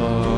love.